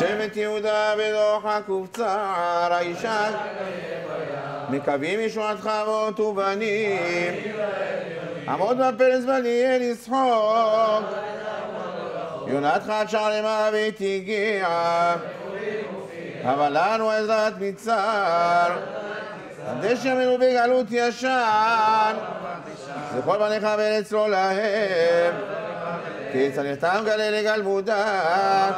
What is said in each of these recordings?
שבט יהודה בדוח הקופצר הישן, מקווים ישועתך ואות ובנים, עמוד בפרס ונהיה לשחוק, יונתך עד שער למוות הגיע, אבל לנו עזרת מצער, הדשא מנו בגלות ישן, זכור בניך וארץ לא להם, כי צניחתם גלה לגלמודה,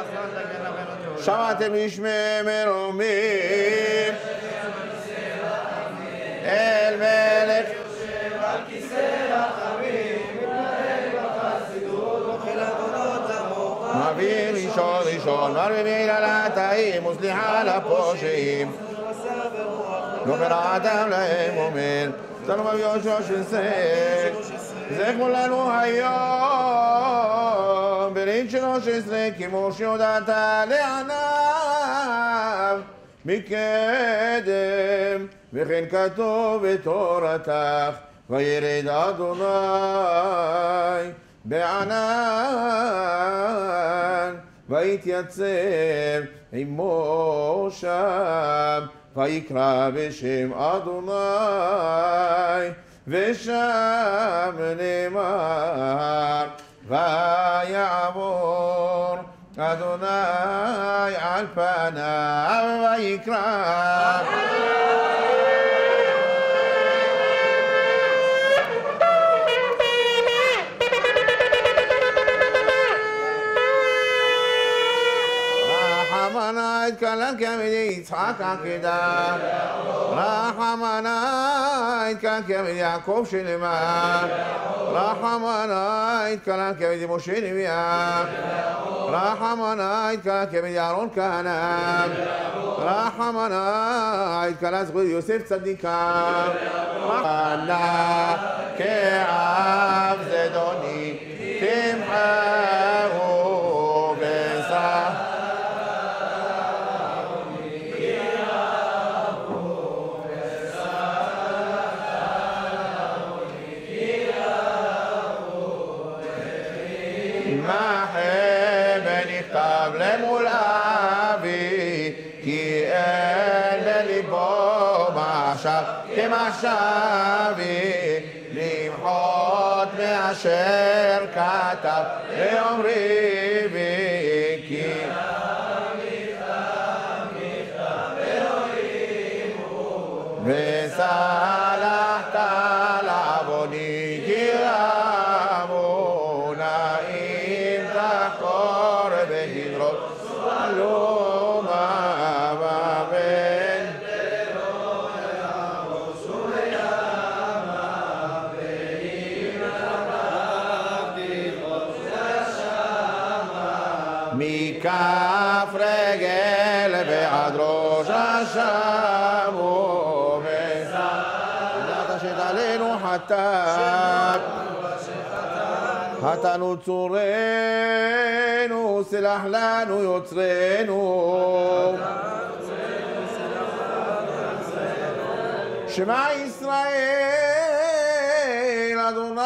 שמעתם לשמי מרומים, אל מלך יושב על כיסא רחמים, מתנהג בחסידות, אוכל עוונות עמוק, מביא ראשון ראשון, מרבים על הטעים, וסליחה לפושעים, גומר האדם להם אומר, תנו מביא יהושע של סר, זכרו לנו היום, ברית 13, כמו שיודעת לעניו מקדם, וכן כתוב בתורתך, וירד אדוני בענן, ויתייצב עמו שם, ויקרא בשם אדוני. ושם נאמר, ויעבור אדוני על פניו ויקרא. רחמנא את כלת כמידי יצחק עקדה, רחמנא את כלת כמידי יעקב שנאמר, רחמנא את כלת כמידי משה נביאה, רחמנא את כלת כמידי אהרן כהנא, רחמנא את כלת זכות יוסף צדיקה, רחמנא כאב זדוני תמחרו. כמחשבי למחות מאשר כתב ואומרי בי כי מכתב מכתב אלוהים הוא וסלחת לעווני כי עוונה אם תחקור ותדרוש שלומה ובן מכף רגל ועד ראש השם ובזלת שתלנו חטאת חטאנו צורנו סלח לנו יוצרנו שמע ישראל אדוני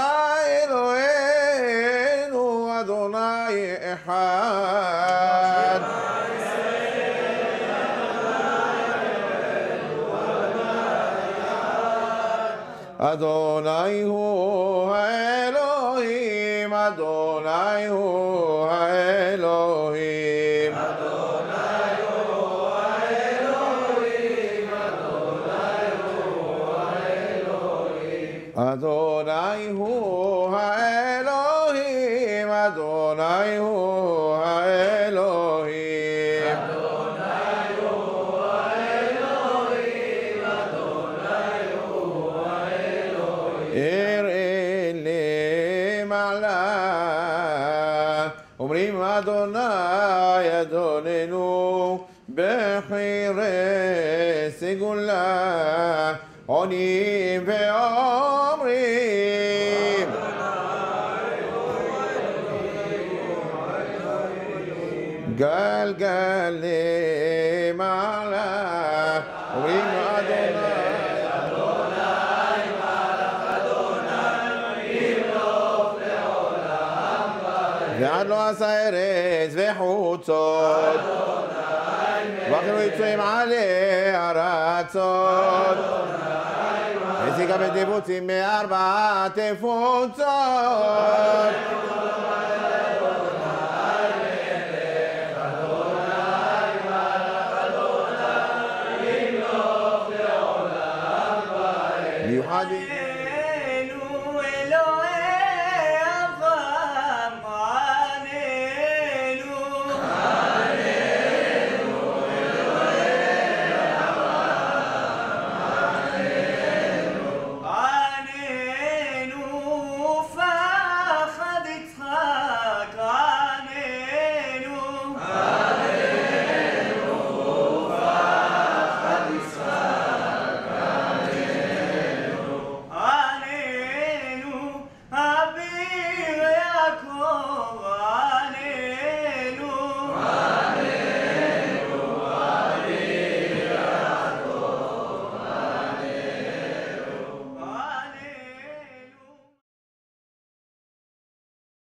אדוני אחד אדוני הוא האלוהים אדוני הוא האלוהים אדוני הוא האלוהים אדוני הוא האלוהים אדוני הוא האלוהים אדוני הוא האלוהים אדוני הוא האלוהים אדוני הוא האלוהים יראה למעלה אומרים אדוני אדוננו בחירי סגולה עונים ואומרים גלגל למעלה, אומרים אדוני, אדוני מלך אדוני, ימלוך לעולם ועד לא עשה ארץ וחוצות, ואכלו יצואים עלי ארצות, הסיקה בטיפוצים מארבע תפוצות.